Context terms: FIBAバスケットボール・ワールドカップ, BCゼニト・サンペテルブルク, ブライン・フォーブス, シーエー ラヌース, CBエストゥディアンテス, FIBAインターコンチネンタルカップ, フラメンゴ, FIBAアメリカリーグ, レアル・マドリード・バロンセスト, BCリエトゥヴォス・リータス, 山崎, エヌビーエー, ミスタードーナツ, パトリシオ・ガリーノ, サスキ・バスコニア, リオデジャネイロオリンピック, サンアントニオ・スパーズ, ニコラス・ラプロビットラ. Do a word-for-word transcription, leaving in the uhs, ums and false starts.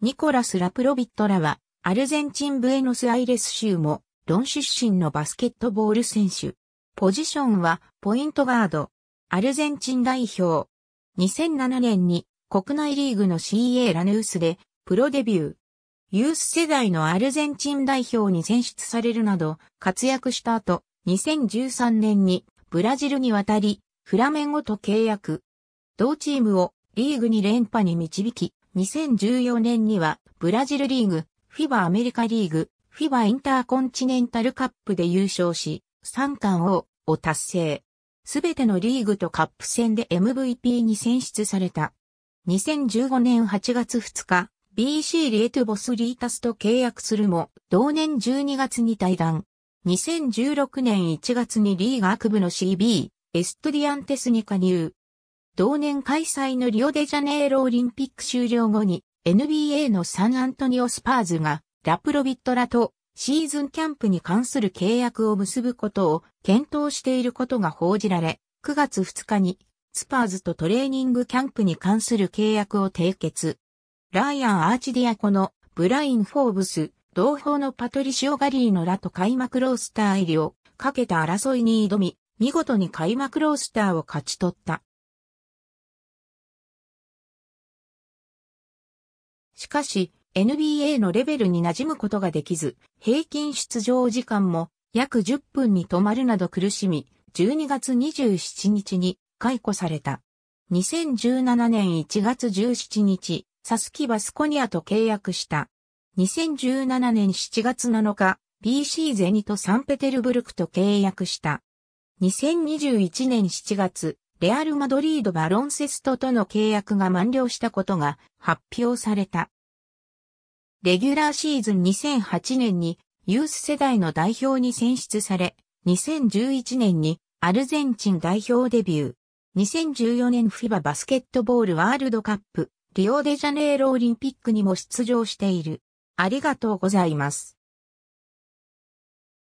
ニコラス・ラプロビットらは、アルゼンチン・ブエノスアイレス州も、ロン出身のバスケットボール選手。ポジションは、ポイントガード。アルゼンチン代表。にせんななねんに、国内リーグの シーエー ラヌースで、プロデビュー。ユース世代のアルゼンチン代表に選出されるなど、活躍した後、にせんじゅうさんねんに、ブラジルに渡り、フラメンゴと契約。同チームを、リーグに連覇に導き、にせんじゅうよねんには、ブラジルリーグ、フィバ アメリカリーグ、フィバ インターコンチネンタルカップで優勝し、さんかん王を達成。すべてのリーグとカップ戦で エムブイピー に選出された。にせんじゅうごねんはちがつふつか、ビーシー リエトゥボスリータスと契約するも、同年じゅうにがつに退団。にせんじゅうろくねんいちがつにリーガ部の シービー、エストゥディアンテスに加入。同年開催のリオデジャネイロオリンピック終了後に エヌビーエー のサンアントニオスパーズがラプロビットらとシーズンキャンプに関する契約を結ぶことを検討していることが報じられ、くがつふつかにスパーズとトレーニングキャンプに関する契約を締結。ライアン・アーチディアコのブライン・フォーブス、同胞のパトリシオ・ガリーノらと開幕ロースター入りをかけた争いに挑み、見事に開幕ロースターを勝ち取った。しかし、エヌビーエー のレベルに馴染むことができず、平均出場時間も約じゅっぷんに止まるなど苦しみ、じゅうにがつにじゅうしちにちに解雇された。にせんじゅうななねんいちがつじゅうしちにち、サスキバスコニアと契約した。にせんじゅうななねんしちがつなのか、ビーシー ゼニトサンペテルブルクと契約した。にせんにじゅういちねんしちがつ、レアル・マドリード・バロンセストとの契約が満了したことが発表された。レギュラーシーズンにせんはちねんにユース世代の代表に選出され、にせんじゅういちねんにアルゼンチン代表デビュー。にせんじゅうよねん フィバ バスケットボールワールドカップ、リオデジャネイロオリンピックにも出場している。ありがとうございます。